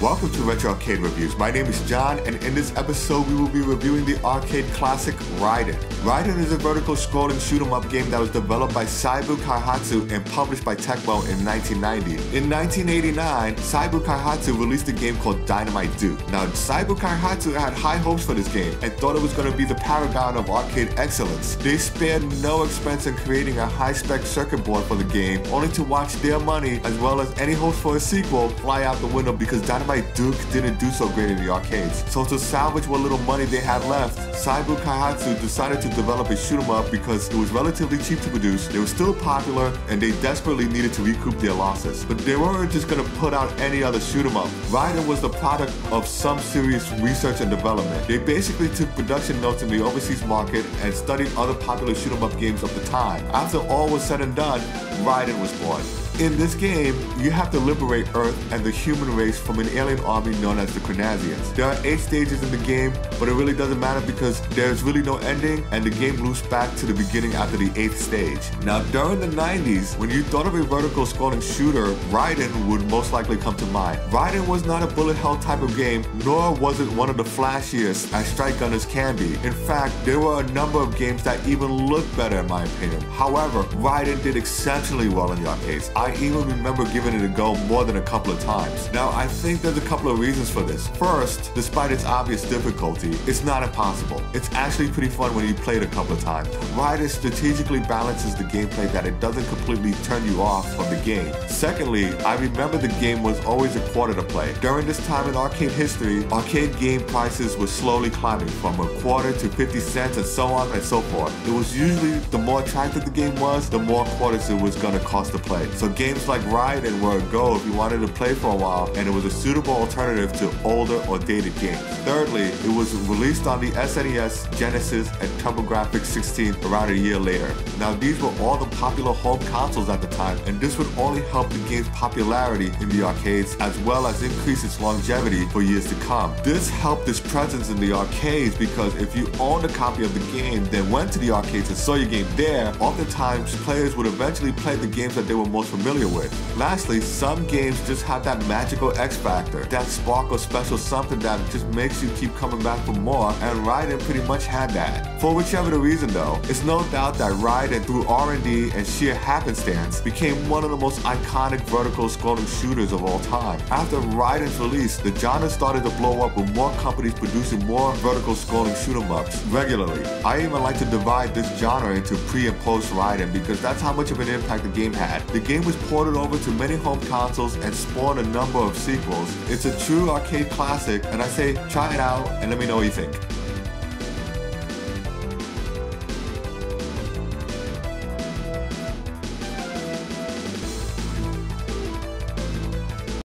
Welcome to Retro Arcade Reviews. My name is John, and in this episode we will be reviewing the arcade classic Raiden. Raiden is a vertical scrolling shoot-'em-up game that was developed by Seibu Kaihatsu and published by Tecmo in 1990. In 1989, Seibu Kaihatsu released a game called Dynamite Duke. Now, Seibu Kaihatsu had high hopes for this game and thought it was going to be the paragon of arcade excellence. They spared no expense in creating a high-spec circuit board for the game, only to watch their money, as well as any hopes for a sequel, fly out the window because Dynamite Duke didn't do so great in the arcades. So to salvage what little money they had left, Seibu Kaihatsu decided to develop a shoot-'em-up because it was relatively cheap to produce, they were still popular, and they desperately needed to recoup their losses. But they weren't just going to put out any other shoot-'em-up. Raiden was the product of some serious research and development. They basically took production notes in the overseas market and studied other popular shoot-'em-up games of the time. After all was said and done, Raiden was born. In this game, you have to liberate Earth and the human race from an alien army known as the Kranasians. There are 8 stages in the game, but it really doesn't matter because there's really no ending and the game loops back to the beginning after the 8th stage. Now, during the 90s, when you thought of a vertical scrolling shooter, Raiden would most likely come to mind. Raiden was not a bullet hell type of game, nor was it one of the flashiest as Strike Gunners can be. In fact, there were a number of games that even looked better in my opinion. However, Raiden did exceptionally well in the arcades. I even remember giving it a go more than a couple of times. Now, I think there's a couple of reasons for this. First, despite its obvious difficulty, it's not impossible. It's actually pretty fun when you play it a couple of times. Raiden strategically balances the gameplay that it doesn't completely turn you off of the game. Secondly, I remember the game was always a quarter to play. During this time in arcade history, arcade game prices were slowly climbing from a quarter to 50 cents and so on and so forth. It was usually the more attractive the game was, the more quarters it was going to cost to play. So games like Raiden were a go if you wanted to play for a while, and it was a suitable alternative to older or dated games. Thirdly, it was released on the SNES, Genesis, and TurboGrafx-16 around a year later. Now, these were all the popular home consoles at the time, and this would only help the game's popularity in the arcades as well as increase its longevity for years to come. This helped its presence in the arcades because if you owned a copy of the game, then went to the arcades and saw your game there, oftentimes players would eventually play the games that they were most familiar with. Lastly, some games just have that magical X factor, that spark or special something that just makes you keep coming back for more, and Raiden pretty much had that. For whichever the reason though, it's no doubt that Raiden, through R&D and sheer happenstance, became one of the most iconic vertical scrolling shooters of all time. After Raiden's release, the genre started to blow up with more companies producing more vertical scrolling shoot-'em-ups regularly. I even like to divide this genre into pre and post Raiden because that's how much of an impact the game had. The game was ported over to many home consoles and spawned a number of sequels. It's a true arcade classic, and I say try it out and let me know what you think.